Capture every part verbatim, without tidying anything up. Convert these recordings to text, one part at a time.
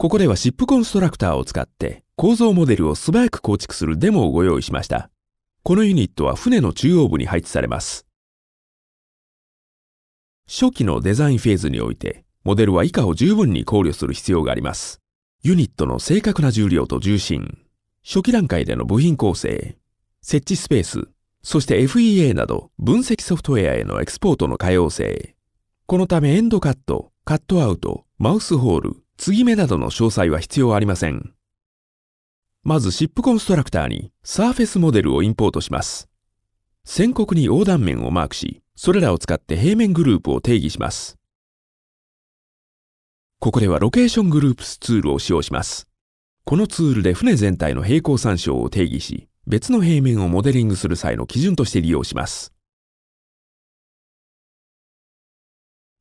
ここではシップコンストラクターを使って構造モデルを素早く構築するデモをご用意しました。このユニットは船の中央部に配置されます。初期のデザインフェーズにおいて、モデルは以下を十分に考慮する必要があります。ユニットの正確な重量と重心、初期段階での部品構成、設置スペース、そして エフイーエー など分析ソフトウェアへのエクスポートの可用性。このためエンドカット、カットアウト、マウスホール、継ぎ目などの詳細は必要ありません。まずシップコンストラクターにサーフェスモデルをインポートします。線刻に横断面をマークし、それらを使って平面グループを定義します。ここではロケーショングループスツールを使用します。このツールで船全体の平行参照を定義し、別の平面をモデリングする際の基準として利用します。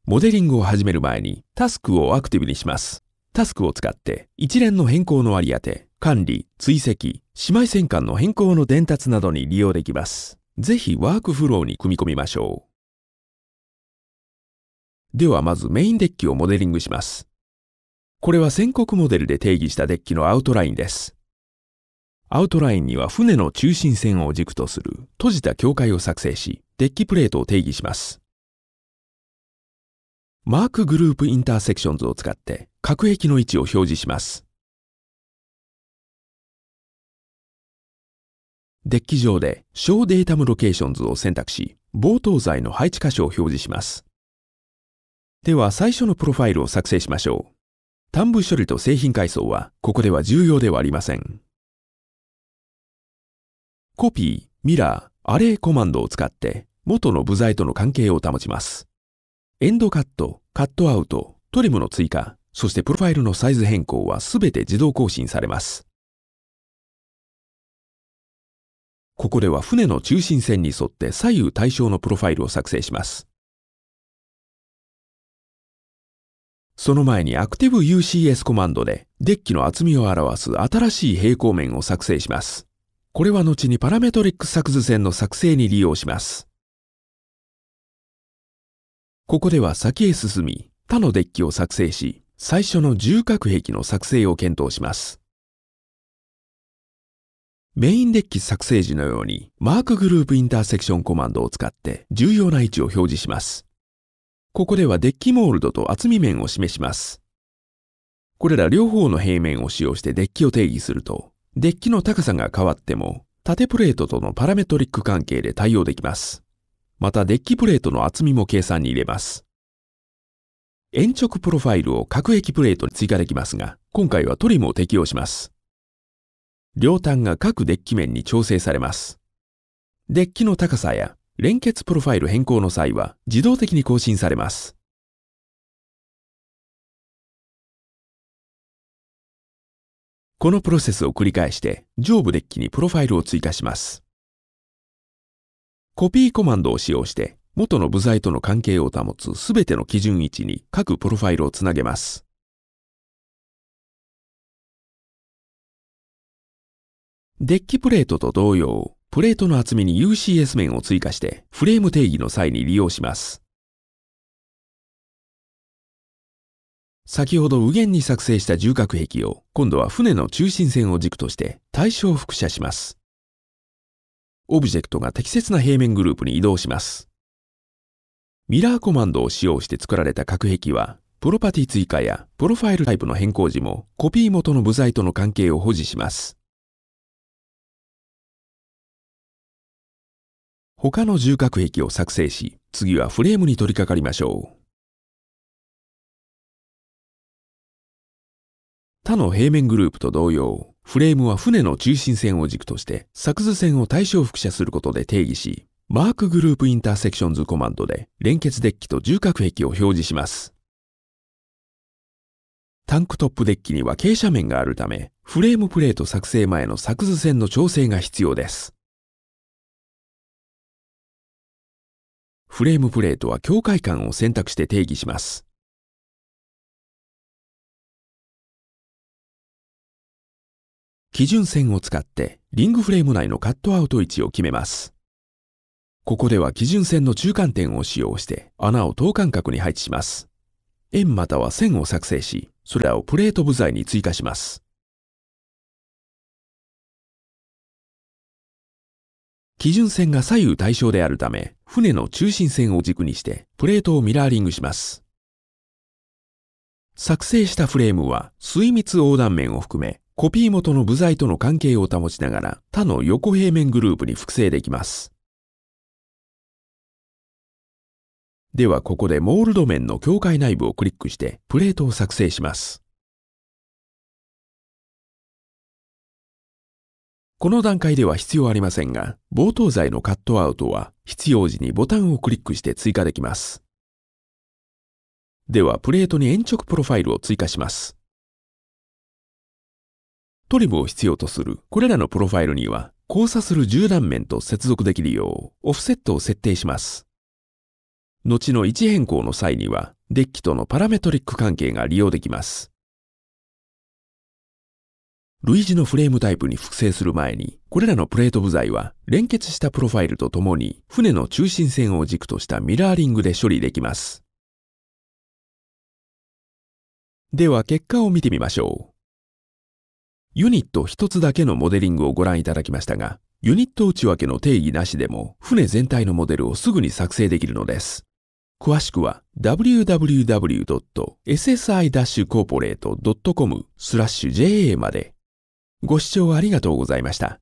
モデリングを始める前にタスクをアクティブにします。タスクを使って一連の変更の割り当て、管理、追跡、姉妹戦艦の変更の伝達などに利用できます。ぜひワークフローに組み込みましょう。ではまずメインデッキをモデリングします。これは線刻モデルで定義したデッキのアウトラインです。アウトラインには船の中心線を軸とする閉じた境界を作成し、デッキプレートを定義します。マークグループインターセクションズを使って各壁の位置を表示します。デッキ上で「Show Datum Locations」を選択し、冒頭材の配置箇所を表示します。では最初のプロファイルを作成しましょう。単部処理と製品階層はここでは重要ではありません。コピー、ミラー、アレイコマンドを使って元の部材との関係を保ちます。エンドカット、カットアウト、トリムの追加、そしてプロファイルのサイズ変更はすべて自動更新されます。ここでは船の中心線に沿って左右対称のプロファイルを作成します。その前に ActiveUCS コマンドでデッキの厚みを表す新しい平行面を作成します。これは後にパラメトリック作図線の作成に利用します。ここでは先へ進み、他のデッキを作成し、最初の重隔壁の作成を検討します。メインデッキ作成時のように、マークグループインターセクションコマンドを使って重要な位置を表示します。ここではデッキモールドと厚み面を示します。これら両方の平面を使用してデッキを定義すると、デッキの高さが変わっても、縦プレートとのパラメトリック関係で対応できます。またデッキプレートの厚みも計算に入れます。延直プロファイルを各壁プレートに追加できますが、今回はトリムを適用します。両端が各デッキ面に調整されます。デッキの高さや連結プロファイル変更の際は自動的に更新されます。このプロセスを繰り返して上部デッキにプロファイルを追加します。コピーコマンドを使用して元の部材との関係を保つすべての基準位置に各プロファイルをつなげます。デッキプレートと同様、プレートの厚みに ユーシーエス 面を追加してフレーム定義の際に利用します。先ほど右舷に作成した重隔壁を今度は船の中心線を軸として対称複写します。オブジェクトが適切な平面グループに移動します。ミラーコマンドを使用して作られた隔壁は、プロパティ追加やプロファイルタイプの変更時もコピー元の部材との関係を保持します。他の重隔壁を作成し、次はフレームに取り掛かりましょう。他の平面グループと同様、フレームは船の中心線を軸として作図線を対称複写することで定義し、マークグループインターセクションズコマンドで連結デッキと重隔壁を表示します。タンクトップデッキには傾斜面があるため、フレームプレート作成前の作図線の調整が必要です。フレームプレートは境界間を選択して定義します。基準線を使ってリングフレーム内のカットアウト位置を決めます。ここでは基準線の中間点を使用して穴を等間隔に配置します。円または線を作成し、それらをプレート部材に追加します。基準線が左右対称であるため、船の中心線を軸にしてプレートをミラーリングします。作成したフレームは水密横断面を含め、コピー元の部材との関係を保ちながら他の横平面グループに複製できます。ではここでモールド面の境界内部をクリックしてプレートを作成します。この段階では必要ありませんが、冒頭材のカットアウトは必要時にボタンをクリックして追加できます。ではプレートに鉛直プロファイルを追加します。トリムを必要とするこれらのプロファイルには交差する縦断面と接続できるようオフセットを設定します。後の位置変更の際にはデッキとのパラメトリック関係が利用できます。類似のフレームタイプに複製する前にこれらのプレート部材は連結したプロファイルとともに船の中心線を軸としたミラーリングで処理できます。では結果を見てみましょう。ユニットひとつだけのモデリングをご覧いただきましたが、ユニット内訳の定義なしでも、船全体のモデルをすぐに作成できるのです。詳しくは ダブリューダブリューダブリュードットエスエスアイコーポレートドットコムスラッシュジェーエー まで。ご視聴ありがとうございました。